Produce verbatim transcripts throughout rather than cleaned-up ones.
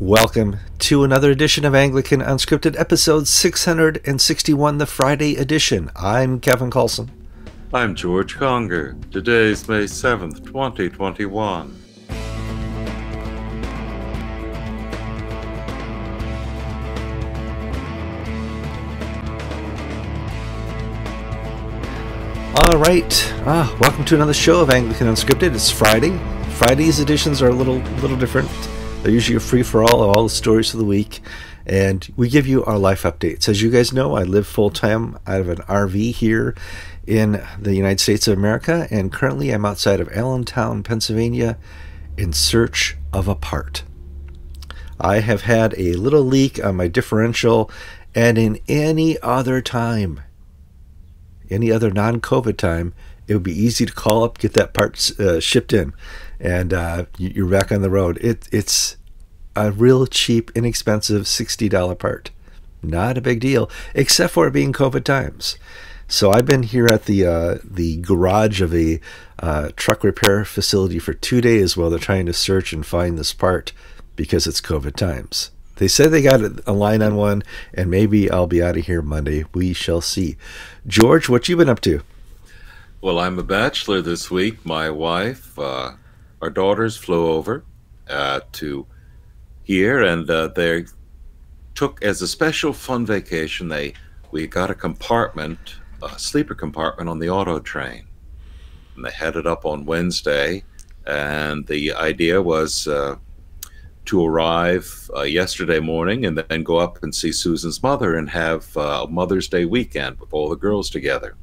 Welcome to another edition of Anglican Unscripted, episode six hundred sixty-one, the Friday edition. I'm Kevin Kallsen. I'm George Conger. Today's May seventh, twenty twenty-one. All right, ah, welcome to another show of Anglican Unscripted. It's Friday. Friday's editions are a little, little different. They're usually a free-for-all of all the stories of the week, and we give you our life updates. As you guys know, I live full-time out of an R V here in the United States of America, and currently I'm outside of Allentown, Pennsylvania, in search of a part. I have had a little leak on my differential, and in any other time, any other non-COVID time, it would be easy to call up, get that part uh, shipped in, and uh, you're back on the road. It, it's a real cheap, inexpensive sixty dollar part. Not a big deal, except for it being COVID times. So I've been here at the uh, the garage of a uh, truck repair facility for two days while they're trying to search and find this part because it's COVID times. They said they got a line on one, and maybe I'll be out of here Monday. We shall see. George, what you been up to? Well, I'm a bachelor this week. My wife, uh, our daughters flew over uh, to here, and uh, they took, as a special fun vacation, They we got a compartment, a sleeper compartment on the auto train. And they had it up on Wednesday, and the idea was Uh, to arrive uh, yesterday morning and then go up and see Susan's mother and have uh, a Mother's Day weekend with all the girls together.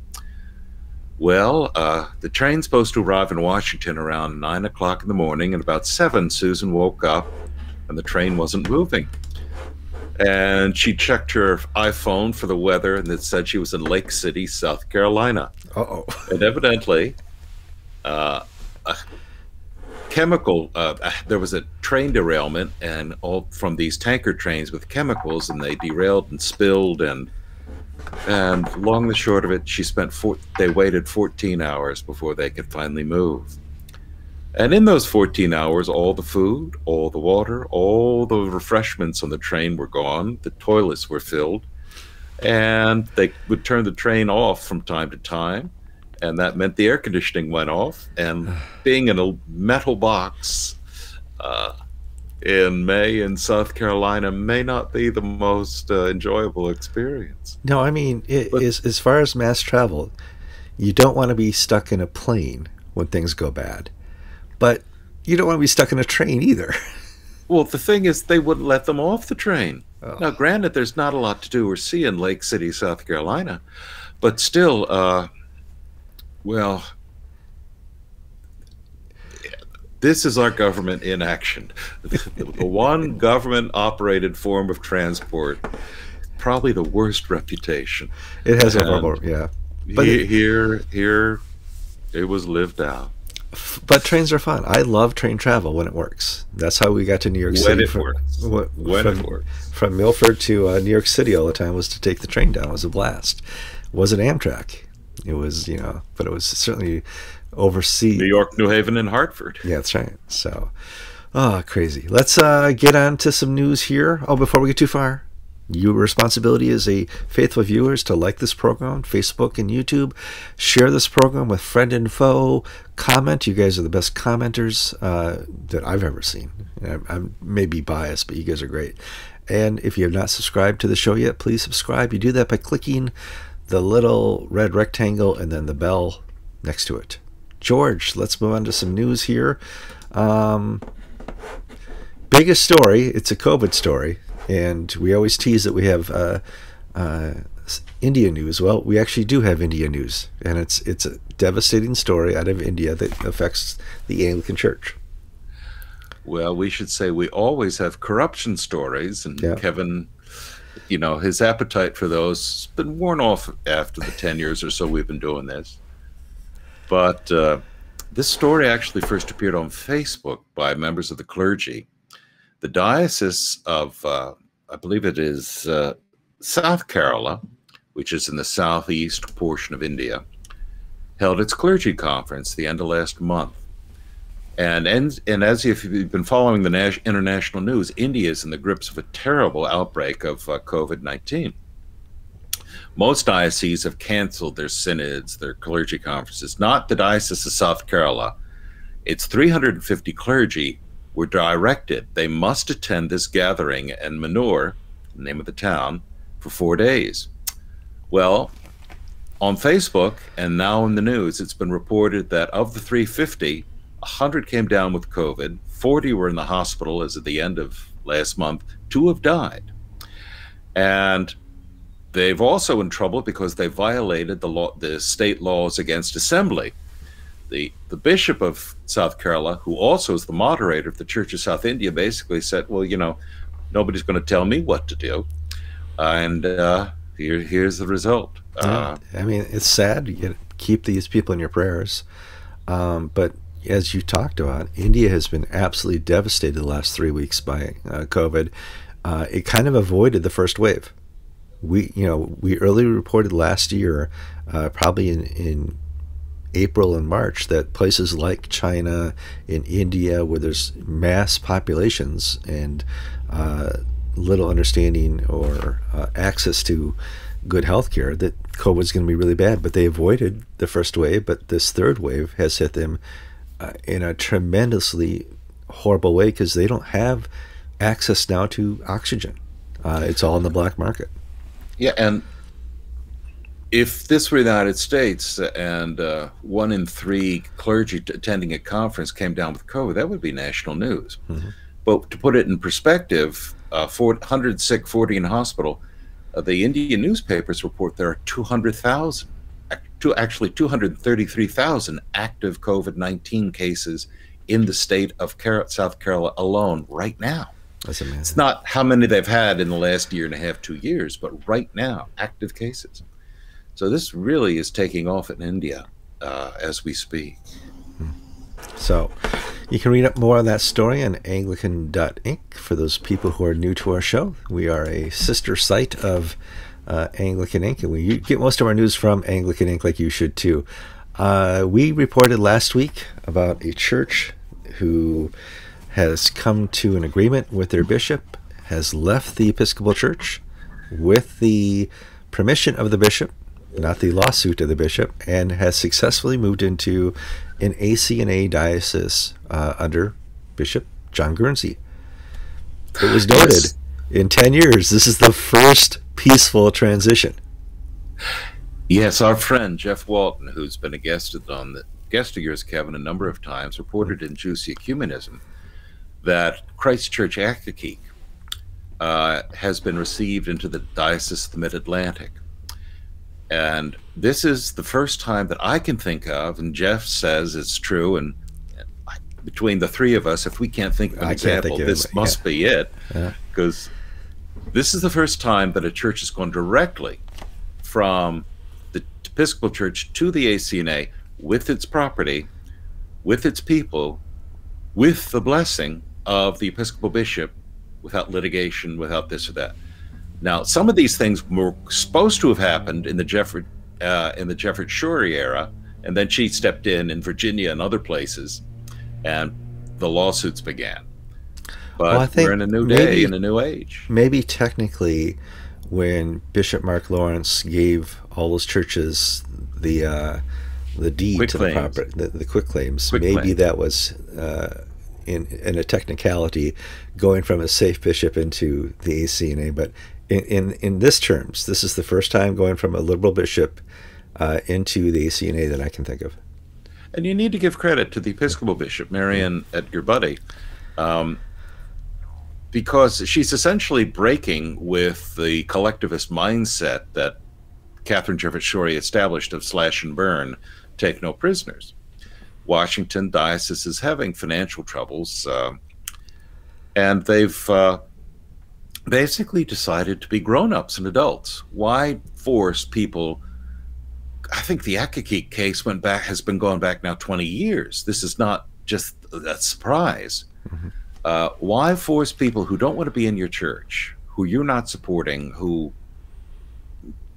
Well, uh, the train's supposed to arrive in Washington around nine o'clock in the morning, and about seven Susan woke up and the train wasn't moving. And she checked her iPhone for the weather, and it said she was in Lake City, South Carolina. Uh-oh. And evidently, uh, uh chemical uh, there was a train derailment, and all from these tanker trains with chemicals, and they derailed and spilled, and and long the short of it, she spent four, they waited fourteen hours before they could finally move. And in those fourteen hours, all the food, all the water, all the refreshments on the train were gone, the toilets were filled, and they would turn the train off from time to time. And that meant the air conditioning went off, and being in a metal box uh, in May in South Carolina may not be the most uh, enjoyable experience. No, I mean, it, but, is, as far as mass travel, you don't want to be stuck in a plane when things go bad, but you don't want to be stuck in a train either. Well, the thing is, they wouldn't let them off the train. Oh. Now, granted, there's not a lot to do or see in Lake City, South Carolina, but still, uh, well, this is our government in action. The one government-operated form of transport, probably the worst reputation. It has and a bubble, yeah. But he, it, here, here, it was lived out. But trains are fun. I love train travel when it works. That's how we got to New York when City. It from, works. What, when from, it works. From Milford to uh, New York City all the time was to take the train down. It was a blast. It wasn't Amtrak. It was, you know, but it was certainly overseas. New York, New Haven, and Hartford. Yeah, that's right. So, oh, crazy. Let's uh, get on to some news here. Oh, before we get too far, your responsibility as a faithful viewer is to like this program on Facebook and YouTube, share this program with friend and foe, comment. You guys are the best commenters uh, that I've ever seen. I, I may be biased, but you guys are great. And if you have not subscribed to the show yet, please subscribe. You do that by clicking the little red rectangle and then the bell next to it. George, let's move on to some news here. Um, biggest story, it's a COVID story, and we always tease that we have uh, uh, India news. Well, we actually do have India news, and it's, it's a devastating story out of India that affects the Anglican Church. Well, we should say we always have corruption stories, and yeah. Kevin, you know, his appetite for those has been worn off after the ten years or so we've been doing this. But uh, this story actually first appeared on Facebook by members of the clergy. The Diocese of, uh, I believe it is uh, South Kerala, which is in the southeast portion of India, held its clergy conference the end of last month. And, and, and as if you've been following the nas- international news, India is in the grips of a terrible outbreak of uh, COVID nineteen. Most dioceses have canceled their synods, their clergy conferences, not the Diocese of South Kerala. Its three hundred fifty clergy were directed. They must attend this gathering in Manur, the name of the town, for four days. Well, on Facebook and now in the news, it's been reported that of the three hundred fifty, one hundred came down with COVID, forty were in the hospital as of the end of last month, two have died. And they've also in trouble because they violated the law, the state laws against assembly. The, the Bishop of South Kerala, who also is the moderator of the Church of South India, basically said, well, you know, nobody's going to tell me what to do. And uh, here, here's the result. Uh, I mean, it's sad. You keep these people in your prayers. Um, but as you talked about, India has been absolutely devastated the last three weeks by uh, COVID. Uh, it kind of avoided the first wave. We, you know, we early reported last year, uh, probably in, in April and March, that places like China and India, where there's mass populations and uh, little understanding or uh, access to good health care, that COVID is going to be really bad. But they avoided the first wave, but this third wave has hit them uh, in a tremendously horrible way because they don't have access now to oxygen. Uh, it's all in the black market. Yeah, and if this were the United States and uh, one in three clergy attending a conference came down with COVID, that would be national news. Mm-hmm. But to put it in perspective, uh, one hundred sick, forty in hospital, uh, the Indian newspapers report there are two hundred thousand, actually two hundred thirty-three thousand active COVID nineteen cases in the state of South Kerala alone right now. That's amazing. It's not how many they've had in the last year and a half, two years, but right now, active cases. So this really is taking off in India uh, as we speak. So you can read up more on that story on Anglican dot ink. For those people who are new to our show, we are a sister site of uh, Anglican Ink, and we get most of our news from Anglican Ink, like you should too. Uh, we reported last week about a church who has come to an agreement with their bishop, has left the Episcopal Church with the permission of the bishop, not the lawsuit of the bishop, and has successfully moved into an A C N A diocese uh, under Bishop John Guernsey. It was noted, yes, in ten years, this is the first peaceful transition. Yes, our friend Jeff Walton, who's been a guest on the guest of yours, Kevin, a number of times, reported in Juicy Ecumenism that Christchurch Akikiki uh, has been received into the Diocese of the Mid-Atlantic. And this is the first time that I can think of, and Jeff says it's true, and I, between the three of us, if we can't think of an example, this it, must yeah. be it, because yeah. this is the first time that a church has gone directly from the Episcopal Church to the A C N A with its property, with its people, with the blessing of the Episcopal bishop, without litigation, without this or that. Now, some of these things were supposed to have happened in the Jefford, uh, in the Jefford Shorey era, and then she stepped in in Virginia and other places, and the lawsuits began. But well, we're in a new day, maybe, in a new age. Maybe technically, when Bishop Mark Lawrence gave all those churches the uh, the deed quick to claims. the property, the, the quick claims, quick maybe claims. that was. Uh, In, in a technicality, going from a safe bishop into the A C N A. But in, in, in this terms, this is the first time going from a liberal bishop uh, into the A C N A that I can think of. And you need to give credit to the Episcopal bishop, Marianne Edgar Budde, um, because she's essentially breaking with the collectivist mindset that Catherine Jefford Shorey established of slash and burn, take no prisoners. Washington diocese is having financial troubles, uh, and they've uh, basically decided to be grown-ups and adults. Why force people? I think the Akikiki case went back has been going back now twenty years. This is not just a surprise. Mm-hmm. Uh, why force people who don't want to be in your church, who you're not supporting, who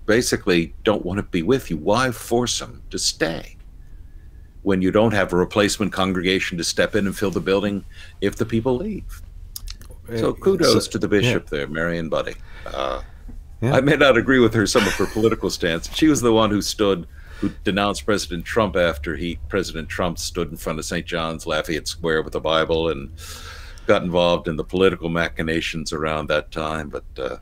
basically don't want to be with you? Why force them to stay? when you don't have a replacement congregation to step in and fill the building if the people leave. So kudos so, to the bishop yeah. there, Marianne Budde. Uh, yeah. I may not agree with her some of her political stance. She was the one who stood, who denounced President Trump after he, President Trump stood in front of Saint John's, Lafayette Square with a Bible and got involved in the political machinations around that time. But uh,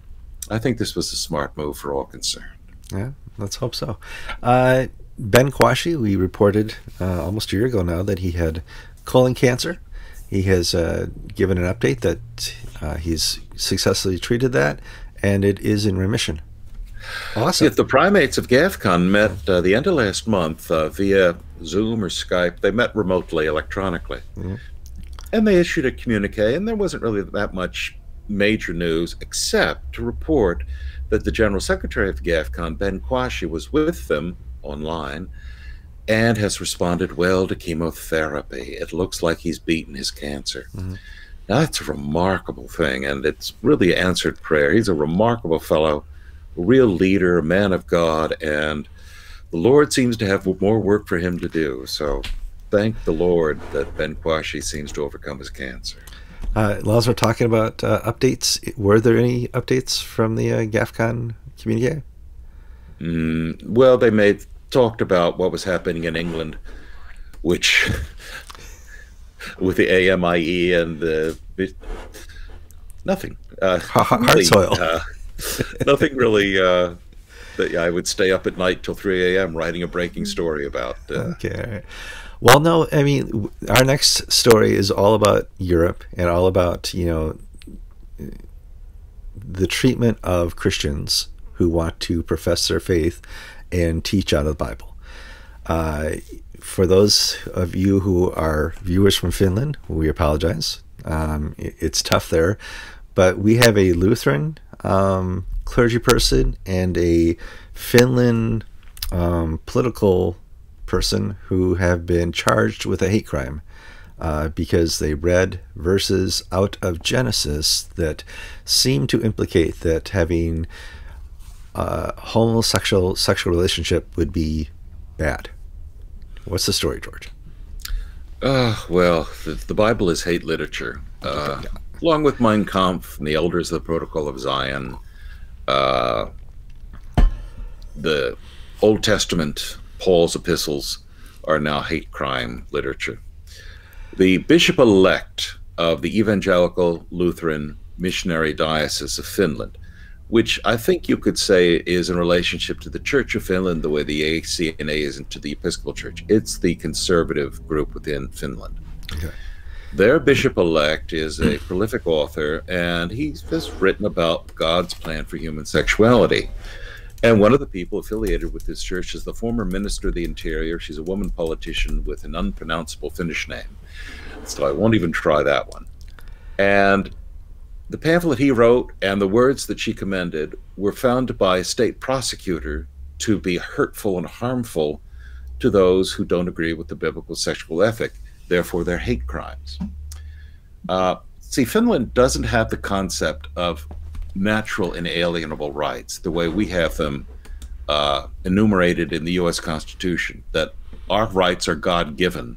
I think this was a smart move for all concerned. Yeah, let's hope so. Uh, Ben Kwashi, we reported uh, almost a year ago now that he had colon cancer. He has uh, given an update that uh, he's successfully treated that, and it is in remission. Awesome. If the primates of GAFCON met uh, the end of last month uh, via Zoom or Skype. They met remotely, electronically. Mm-hmm. And they issued a communique, and there wasn't really that much major news except to report that the General Secretary of GAFCON, Ben Kwashi, was with them online and has responded well to chemotherapy. It looks like he's beaten his cancer. Mm-hmm. Now, that's a remarkable thing, and it's really answered prayer. He's a remarkable fellow, a real leader, a man of God, and the Lord seems to have more work for him to do. So thank the Lord that Ben Kwashi seems to overcome his cancer. Uh, Lars, we're talking about uh, updates. Were there any updates from the uh, GAFCON communique? Mm, well, they made... talked about what was happening in England, which with the A M I E and the nothing uh, hard really, soil uh, nothing really uh, that I would stay up at night till three A M writing a breaking story about. Uh, okay, all right. Well, no, I mean, our next story is all about Europe and all about, you know, the treatment of Christians who want to profess their faith and teach out of the Bible. Uh, for those of you who are viewers from Finland, we apologize. Um, it, it's tough there, but we have a Lutheran um, clergy person and a Finland um, political person who have been charged with a hate crime uh, because they read verses out of Genesis that seem to implicate that having Uh, homosexual sexual relationship would be bad. What's the story, George? Uh, well, the, the Bible is hate literature. Uh, yeah. Along with Mein Kampf and the Elders of the Protocol of Zion, uh, the Old Testament, Paul's epistles, are now hate crime literature. The bishop-elect of the Evangelical Lutheran Missionary Diocese of Finland, which I think you could say is in relationship to the Church of Finland the way the A C N A is into the Episcopal Church. It's the conservative group within Finland. Okay. Their bishop-elect is a prolific author, and he's just written about God's plan for human sexuality. And one of the people affiliated with this church is the former Minister of the Interior. She's a woman politician with an unpronounceable Finnish name, so I won't even try that one. And the pamphlet he wrote and the words that she commended were found by a state prosecutor to be hurtful and harmful to those who don't agree with the biblical sexual ethic. Therefore, they're hate crimes. Uh, see, Finland doesn't have the concept of natural inalienable rights the way we have them uh, enumerated in the U S Constitution, that our rights are God-given.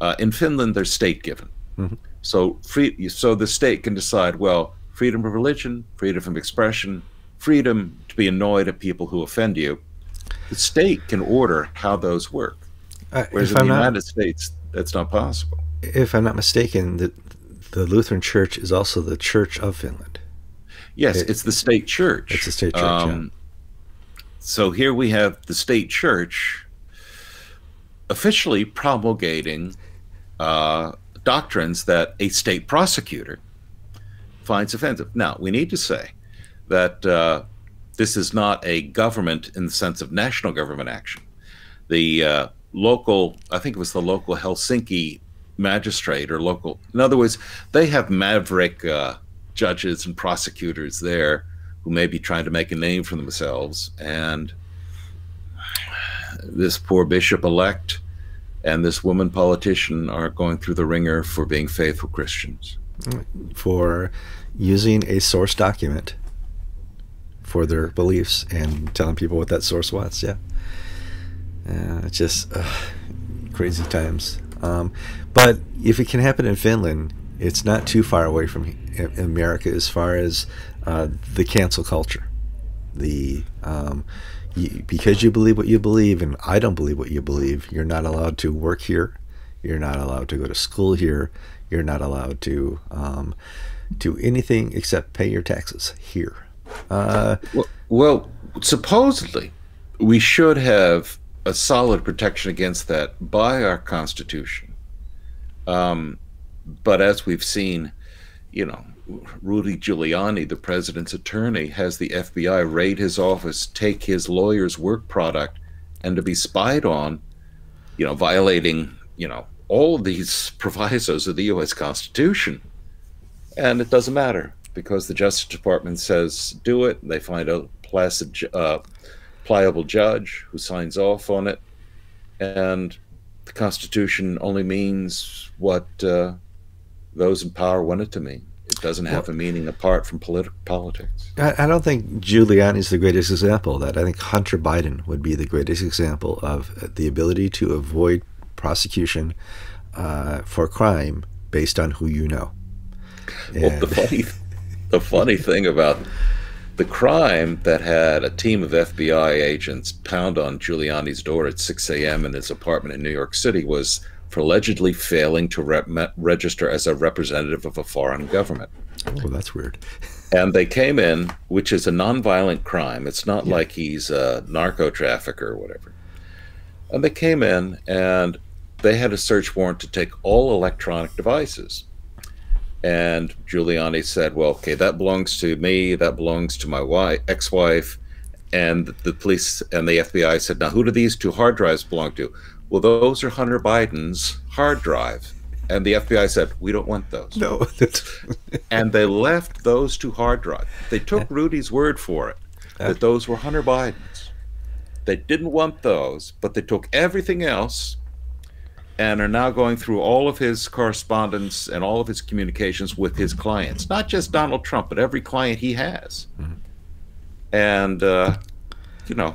Uh, in Finland, they're state-given. Mm-hmm. So, free, so the state can decide, well, freedom of religion, freedom of expression, freedom to be annoyed at people who offend you. The state can order how those work. Uh, Whereas in I'm the not, United States, that's not possible. If I'm not mistaken, the, the Lutheran Church is also the Church of Finland. Yes, it, it's the state church. It's the state church, um, yeah. So here we have the state church officially promulgating uh, doctrines that a state prosecutor finds offensive. Now, we need to say that uh, this is not a government in the sense of national government action. The uh, local, I think it was the local Helsinki magistrate or local, in other words, they have maverick uh, judges and prosecutors there who may be trying to make a name for themselves. And this poor bishop-elect and this woman politician are going through the ringer for being faithful Christians. For using a source document for their beliefs and telling people what that source was, yeah. Uh, it's just, uh, crazy times. Um, but if it can happen in Finland, it's not too far away from America as far as uh, the cancel culture. The um, you, because you believe what you believe and I don't believe what you believe, you're not allowed to work here. You're not allowed to go to school here. You're not allowed to um, do anything except pay your taxes here. Uh, well, well, supposedly we should have a solid protection against that by our Constitution. Um, but as we've seen, you know, Rudy Giuliani, the president's attorney, has the F B I raid his office, take his lawyer's work product, and to be spied on, you know, violating, you know, all these provisos of the U S Constitution. And it doesn't matter, because the Justice Department says do it. They find a placid, uh, pliable judge who signs off on it. And the Constitution only means what uh, those in power want it to mean. It doesn't have well, a meaning apart from politi politics. I, I don't think Giuliani is the greatest example of that. I think Hunter Biden would be the greatest example of the ability to avoid prosecution uh, for crime based on who you know. And well, the funny, the funny thing about the crime that had a team of F B I agents pound on Giuliani's door at six A M in his apartment in New York City was for allegedly failing to rep register as a representative of a foreign government. Well, that's weird. And they came in, which is a nonviolent crime. It's not yeah. like he's a narco trafficker or whatever. And they came in and they had a search warrant to take all electronic devices. And Giuliani said, well, okay, that belongs to me, that belongs to my wife, ex-wife. And the police and the F B I said, now, who do these two hard drives belong to? Well, those are Hunter Biden's hard drive. And the F B I said, we don't want those. No. And they left those two hard drives. They took Rudy's word for it, that those were Hunter Biden's. They didn't want those, but they took everything else and are now going through all of his correspondence and all of his communications with his clients, not just Donald Trump, but every client he has. Mm-hmm. And, uh, you know,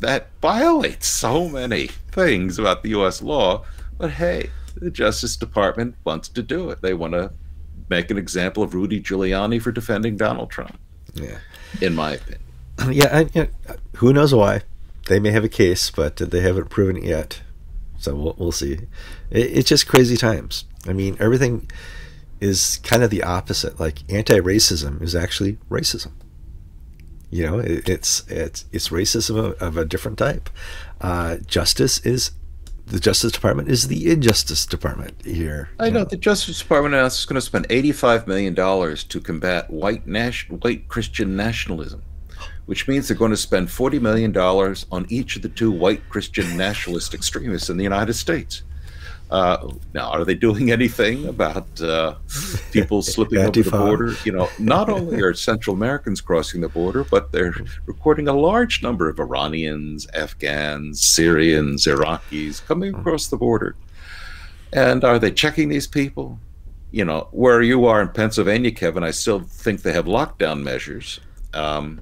that violates so many things about the U S law, but hey, the Justice Department wants to do it. They want to make an example of Rudy Giuliani for defending Donald Trump, yeah, in my opinion. Yeah, I, you know, who knows why? They may have a case, but they haven't proven it yet. So we'll, we'll see. It, it's just crazy times. I mean, everything is kind of the opposite. Like anti-racism is actually racism. You know, it, it's it's it's racism of, of a different type. Uh, justice is the Justice Department is the injustice department here. I know, know the Justice Department announced it's going to spend eighty-five million dollars to combat white national, white Christian nationalism, which means they're going to spend forty million dollars on each of the two white Christian nationalist extremists in the United States. Uh, now, are they doing anything about uh, people slipping over the border? You know, not only are Central Americans crossing the border, but they're recording a large number of Iranians, Afghans, Syrians, Iraqis coming across the border. And are they checking these people? You know, where you are in Pennsylvania, Kevin, I still think they have lockdown measures. Um,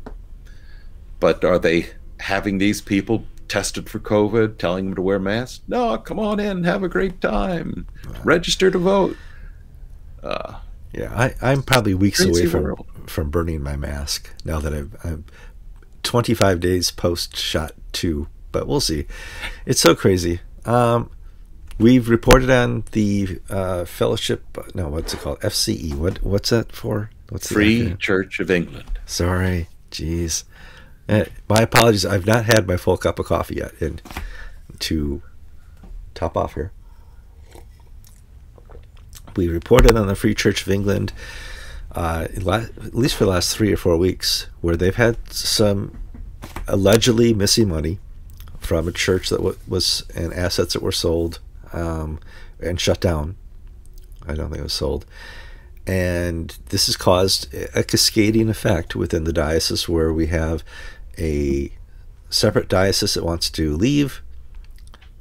But are they having these people tested for COVID, telling them to wear masks? No, come on in, have a great time, uh, register to vote. Uh, yeah, I, I'm probably weeks away from, from burning my mask now that I've, I'm twenty-five days post shot two, but we'll see. It's so crazy. Um, we've reported on the uh, fellowship, no, what's it called? F C E, what, what's that for? What's Free Church of England. Sorry, geez. Uh, my apologies. I've not had my full cup of coffee yet. And to top off here, we reported on the Free Church of England, uh, at least for the last three or four weeks, where they've had some allegedly missing money from a church that was and assets that were sold um, and shut down. I don't think it was sold. And this has caused a cascading effect within the diocese where we have a separate diocese that wants to leave.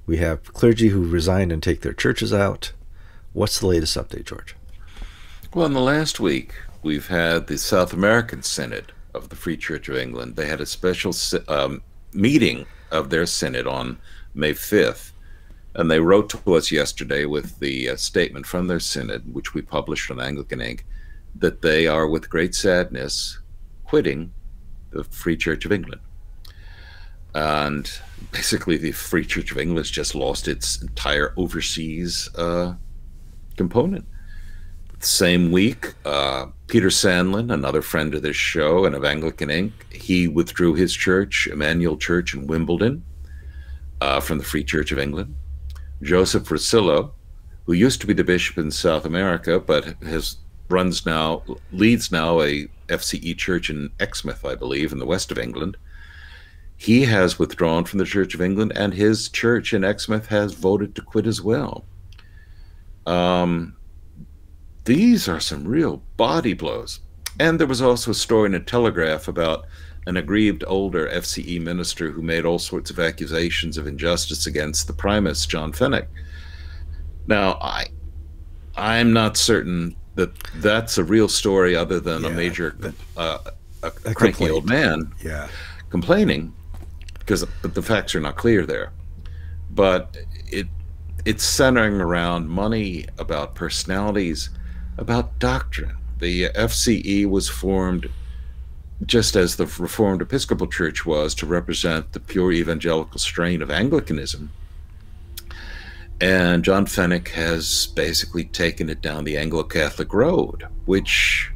We have clergy who resign and take their churches out. What's the latest update, George? Well, in the last week, we've had the South American Synod of the Free Church of England. They had a special um, meeting of their synod on May fifth. And they wrote to us yesterday with the uh, statement from their synod, which we published on Anglican Ink, that they are, with great sadness, quitting the Free Church of England. And basically, the Free Church of England just lost its entire overseas uh, component. The same week, uh, Peter Sandlin, another friend of this show and of Anglican Ink, he withdrew his church, Emmanuel Church in Wimbledon, uh, from the Free Church of England. Joseph Rosillo, who used to be the bishop in South America, but has runs now, leads now a F C E church in Exmouth, I believe, in the west of England. He has withdrawn from the Church of England, and his church in Exmouth has voted to quit as well. Um, these are some real body blows. And there was also a story in a Telegraph about an aggrieved older F C E minister who made all sorts of accusations of injustice against the Primus, John Fenwick. Now, I, I'm not certain that that's a real story, other than yeah, a major, that, uh, a, a cranky complaint. old man yeah. complaining, because but the facts are not clear there. But it it's centering around money, about personalities, about doctrine. The F C E was formed just as the Reformed Episcopal Church was to represent the pure evangelical strain of Anglicanism. And John Fenwick has basically taken it down the Anglo-Catholic road, which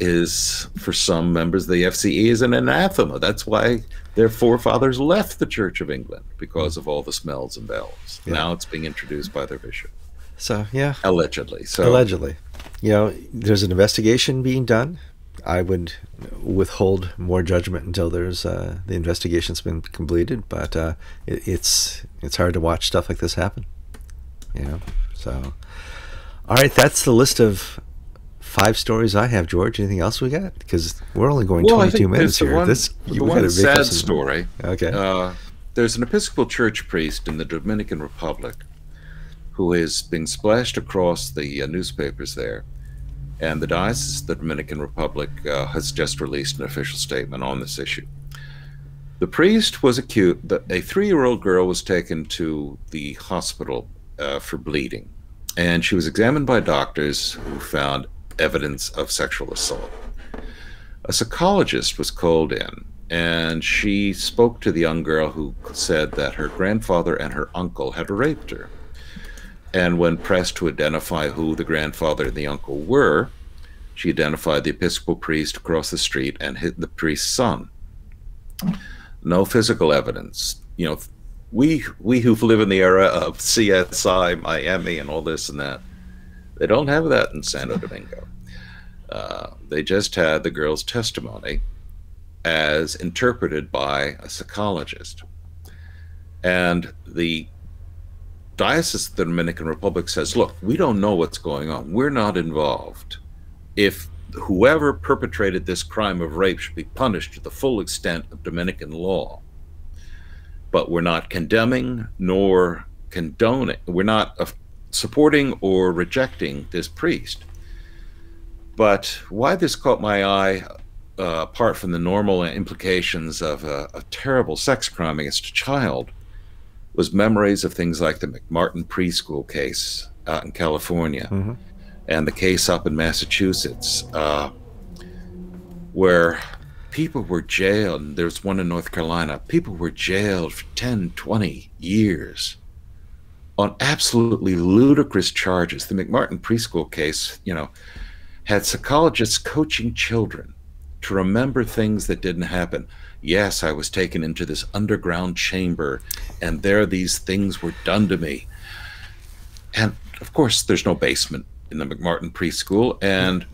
is, for some members of the F C E, is an anathema. That's why their forefathers left the Church of England, because of all the smells and bells. Yeah. Now it's being introduced by their bishop. So, yeah. Allegedly. So, Allegedly. You know, there's an investigation being done. I would withhold more judgment until there's uh, the investigation's been completed, but uh, it, it's it's hard to watch stuff like this happen, you know. So, all right, that's the list of five stories I have, George. Anything else we got? Because we're only going well, twenty-two minutes here. One, this you one sad story. Okay. Uh, there's an Episcopal Church priest in the Dominican Republic who is being splashed across the uh, newspapers there. And the Diocese of the Dominican Republic uh, has just released an official statement on this issue. The priest was accused that a three-year-old girl was taken to the hospital uh, for bleeding, and she was examined by doctors who found evidence of sexual assault. A psychologist was called in, and she spoke to the young girl, who said that her grandfather and her uncle had raped her. And when pressed to identify who the grandfather and the uncle were, she identified the Episcopal priest across the street and hit the priest's son. No physical evidence. You know, we we who've lived in the era of C S I, Miami, and all this and that, they don't have that in Santo Domingo. Uh, they just had the girl's testimony as interpreted by a psychologist. And the Diocese of the Dominican Republic says, look, we don't know what's going on. We're not involved. If whoever perpetrated this crime of rape should be punished to the full extent of Dominican law. But we're not condemning nor condoning. We're not uh, supporting or rejecting this priest. But why this caught my eye, uh, apart from the normal implications of a, a terrible sex crime against a child, was memories of things like the McMartin Preschool case out in California, mm-hmm. and the case up in Massachusetts, uh, where people were jailed. And there's one in North Carolina. People were jailed for ten, twenty years on absolutely ludicrous charges. The McMartin Preschool case, you know, had psychologists coaching children to remember things that didn't happen. Yes, I was taken into this underground chamber, and there these things were done to me. And of course, there's no basement in the McMartin Preschool, and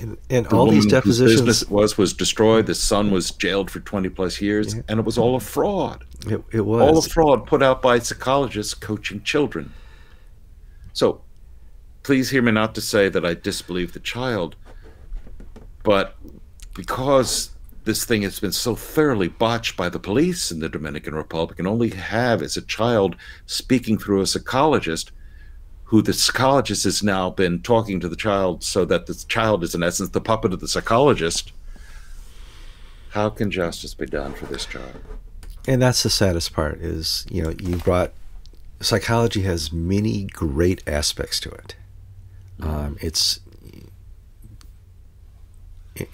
and, and the all these depositions, whose business it was was destroyed. The son was jailed for twenty plus years, yeah. and it was all a fraud. It, it was all a fraud put out by psychologists coaching children. So, please hear me not to say that I disbelieve the child, but because this thing has been so thoroughly botched by the police in the Dominican Republic, and only have is a child speaking through a psychologist, who the psychologist has now been talking to the child, so that the child is in essence the puppet of the psychologist. How can justice be done for this child? And that's the saddest part is, you know, you brought, psychology has many great aspects to it. Mm-hmm. Um, it's,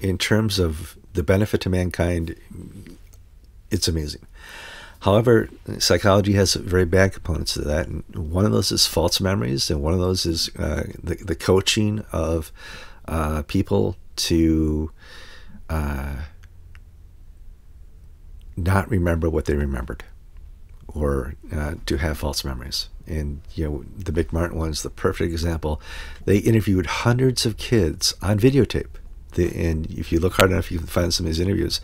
in terms of the benefit to mankind, it's amazing. However, psychology has very bad components to that. And one of those is false memories, and one of those is uh, the, the coaching of uh, people to uh, not remember what they remembered, or uh, to have false memories. And you know, the McMartin one's the perfect example. They interviewed hundreds of kids on videotape. The, and if you look hard enough, you can find some of these interviews,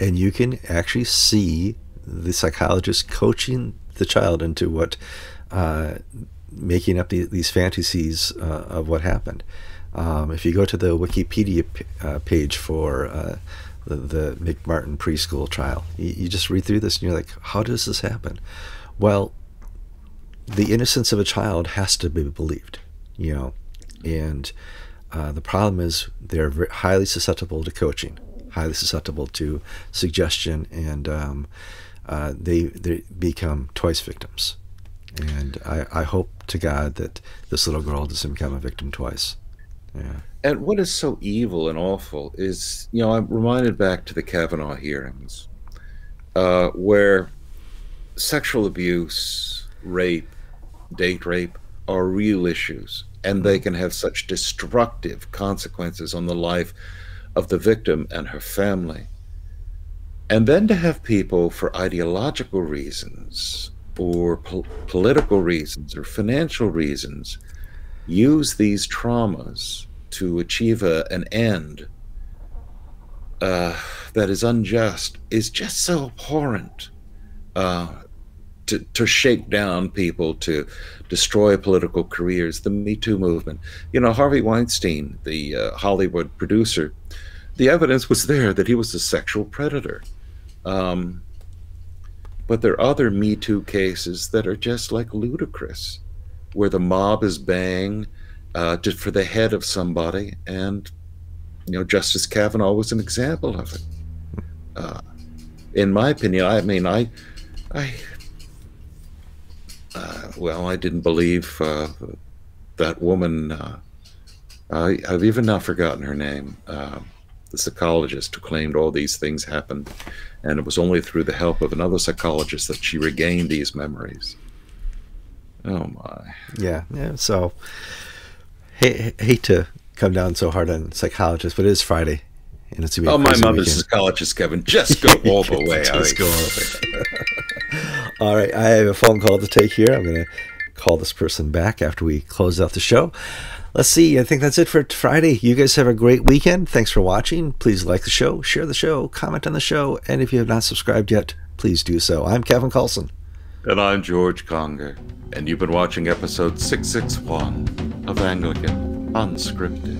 and you can actually see the psychologist coaching the child into what, uh, making up the, these fantasies uh, of what happened. Um, if you go to the Wikipedia uh, page for uh, the, the McMartin preschool trial, you, you just read through this and you're like, how does this happen? Well, the innocence of a child has to be believed, you know, and uh, the problem is they're highly susceptible to coaching, highly susceptible to suggestion, and um, uh, they, they become twice victims. And I, I hope to God that this little girl doesn't become a victim twice. Yeah. And what is so evil and awful is, you know, I'm reminded back to the Kavanaugh hearings, uh, where sexual abuse, rape, date rape are real issues, and they can have such destructive consequences on the life of the victim and her family. And then to have people, for ideological reasons or pol political reasons or financial reasons, use these traumas to achieve a, an end uh, that is unjust is just so abhorrent. Uh, to, to shake down people, to destroy political careers, the Me Too movement. You know, Harvey Weinstein, the uh, Hollywood producer, the evidence was there that he was a sexual predator. Um, but there are other Me Too cases that are just like ludicrous, where the mob is baying uh, to, for the head of somebody, and you know, Justice Kavanaugh was an example of it. Uh, in my opinion, I mean, I, I, uh, well, I didn't believe uh, that woman. Uh, I, I've even now forgotten her name. Uh, the psychologist who claimed all these things happened, and it was only through the help of another psychologist that she regained these memories. Oh my. Yeah. Yeah. So, hate, hate to come down so hard on psychologists, but it is Friday, and it's a be. Oh, my mother's weekend. Psychologist, Kevin. Just go all the way. Just go all the way. All right. I have a phone call to take here. I'm going to call this person back after we close out the show. Let's see. I think that's it for Friday. You guys have a great weekend. Thanks for watching. Please like the show, share the show, comment on the show, and if you have not subscribed yet, please do so. I'm Kevin Kallsen. And I'm George Conger, and you've been watching episode six sixty-one of Anglican Unscripted.